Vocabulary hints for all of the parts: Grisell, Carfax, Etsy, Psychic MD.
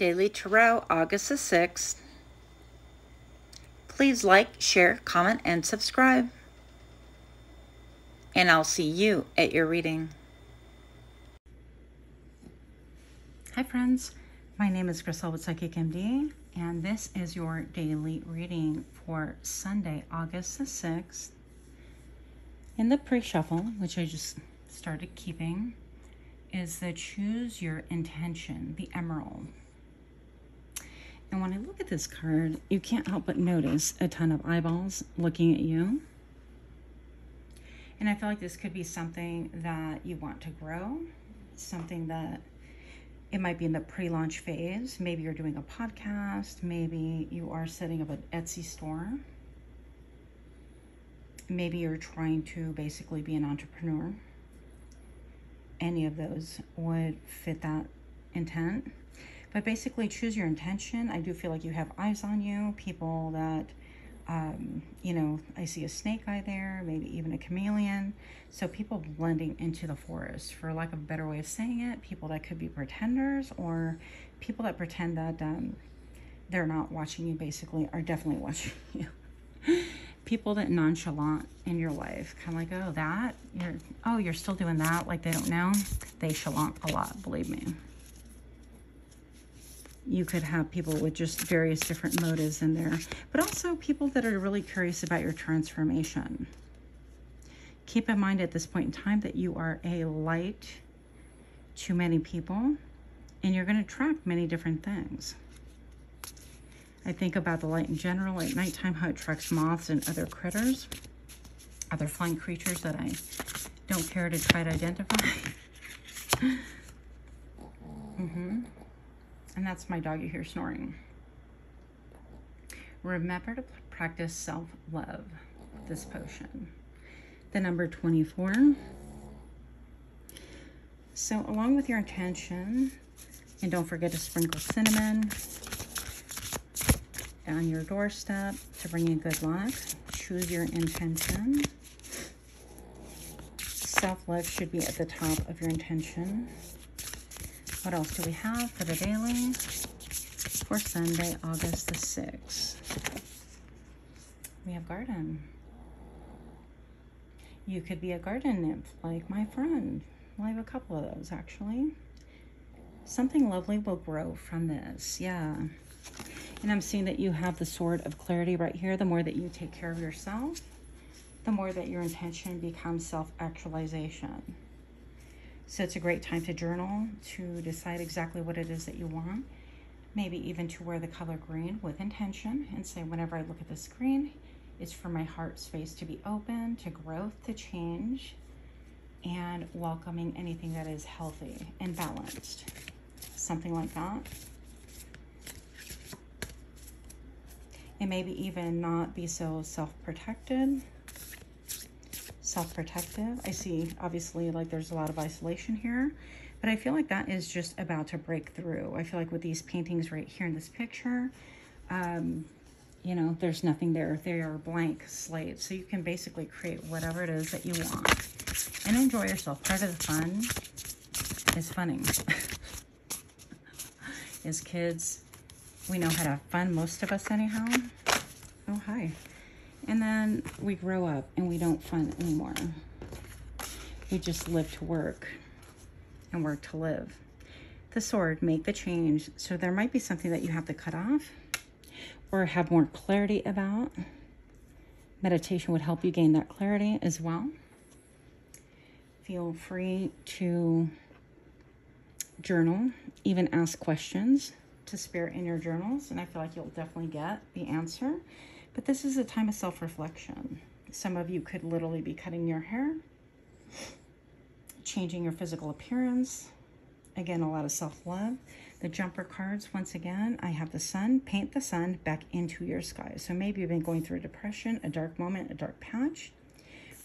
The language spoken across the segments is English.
Daily Tarot, August the 6th. Please like, share, comment, and subscribe. And I'll see you at your reading. Hi friends, my name is Grisell with Psychic MD, and this is your daily reading for Sunday, August the 6th. In the pre-shuffle, which I just started keeping, is the Choose Your Intention, the Emerald. And when I look at this card, you can't help but notice a ton of eyeballs looking at you. And I feel like this could be something that you want to grow, something that it might be in the pre-launch phase. Maybe you're doing a podcast. Maybe you are setting up an Etsy store. Maybe you're trying to basically be an entrepreneur. Any of those would fit that intent. But basically, choose your intention. I do feel like you have eyes on you, people that, you know, I see a snake eye there, maybe even a chameleon. So people blending into the forest, for lack of a better way of saying it, people that could be pretenders or people that pretend that they're not watching you, basically, are definitely watching you. People that nonchalant in your life, kind of like, oh, that, you're still doing that, like they don't know. They chalant a lot, believe me. You could have people with just various different motives in there, but also people that are really curious about your transformation. Keep in mind at this point in time that you are a light to many people, and you're going to attract many different things. I think about the light in general at nighttime, how it attracts moths and other critters, other flying creatures that I don't care to try to identify. And that's my dog you hear snoring. Remember to practice self-love with this potion. The number 24. So along with your intention, and don't forget to sprinkle cinnamon on your doorstep to bring in good luck. Choose your intention. Self-love should be at the top of your intention. What else do we have for the daily for Sunday, August the 6th? We have garden. You could be a garden nymph like my friend. Well, I have a couple of those, actually. Something lovely will grow from this, yeah. And I'm seeing that you have the sword of clarity right here. The more that you take care of yourself, the more that your intention becomes self-actualization. So it's a great time to journal, to decide exactly what it is that you want. Maybe even to wear the color green with intention and say, whenever I look at this green, it's for my heart space to be open, to growth, to change, and welcoming anything that is healthy and balanced. Something like that. And maybe even not be so self-protected. Self-protective. I see, obviously, like there's a lot of isolation here, but I feel like that is just about to break through. I feel like with these paintings right here in this picture, you know, there's nothing there. They are blank slate. So you can basically create whatever it is that you want and enjoy yourself. Part of the fun is funning. As kids, we know how to have fun, most of us anyhow. Oh, hi. And then we grow up and we don't fun anymore. We just live to work and work to live. The sword, make the change. So there might be something that you have to cut off or have more clarity about. Meditation would help you gain that clarity as well. Feel free to journal, even ask questions to spirit in your journals. And I feel like you'll definitely get the answer. But this is a time of self-reflection. Some of you could literally be cutting your hair, changing your physical appearance. Again, a lot of self-love. The jumper cards, once again, I have the sun. Paint the sun back into your sky. So maybe you've been going through a depression, a dark moment, a dark patch.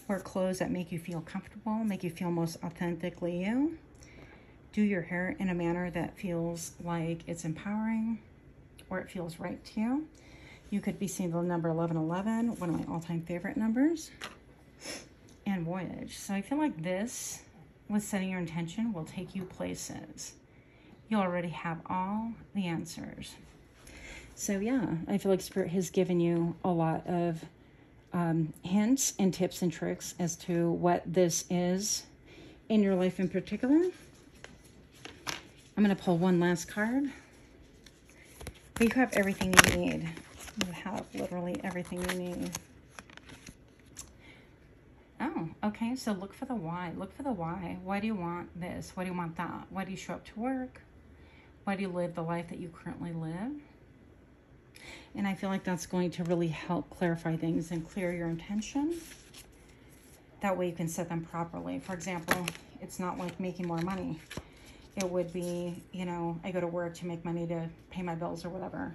Wear clothes that make you feel comfortable, make you feel most authentically you. Do your hair in a manner that feels like it's empowering or it feels right to you. You could be seeing the number 1111, one of my all-time favorite numbers, and voyage. So I feel like this, with setting your intention, will take you places. you already have all the answers. So yeah, I feel like Spirit has given you a lot of hints and tips and tricks as to what this is in your life in particular. I'm going to pull one last card. You have everything you need. You have literally everything you need. Oh, okay. So look for the why. Look for the why. Why do you want this? Why do you want that? Why do you show up to work? Why do you live the life that you currently live? And I feel like that's going to really help clarify things and clear your intention. That way you can set them properly. For example, it's not like making more money. It would be, you know, I go to work to make money to pay my bills or whatever.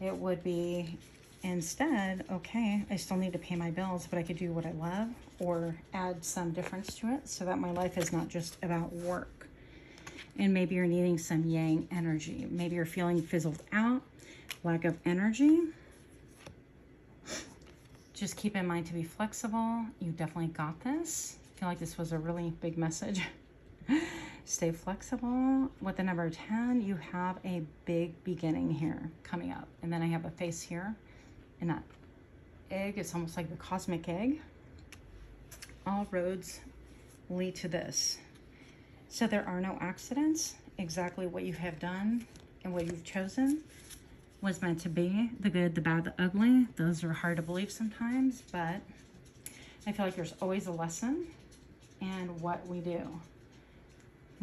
It would be instead, okay, I still need to pay my bills, but I could do what I love or add some difference to it so that my life is not just about work. And maybe you're needing some yang energy. Maybe you're feeling fizzled out, lack of energy. Just keep in mind to be flexible. You definitely got this. I feel like this was a really big message. Stay flexible. With the number 10, you have a big beginning here coming up. And then I have a face here. And that egg is almost like the cosmic egg. All roads lead to this. So there are no accidents. Exactly what you have done and what you've chosen was meant to be. The good, the bad, the ugly. Those are hard to believe sometimes, but I feel like there's always a lesson in what we do.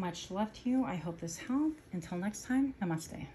Much love to you. I hope this helped. Until next time, namaste.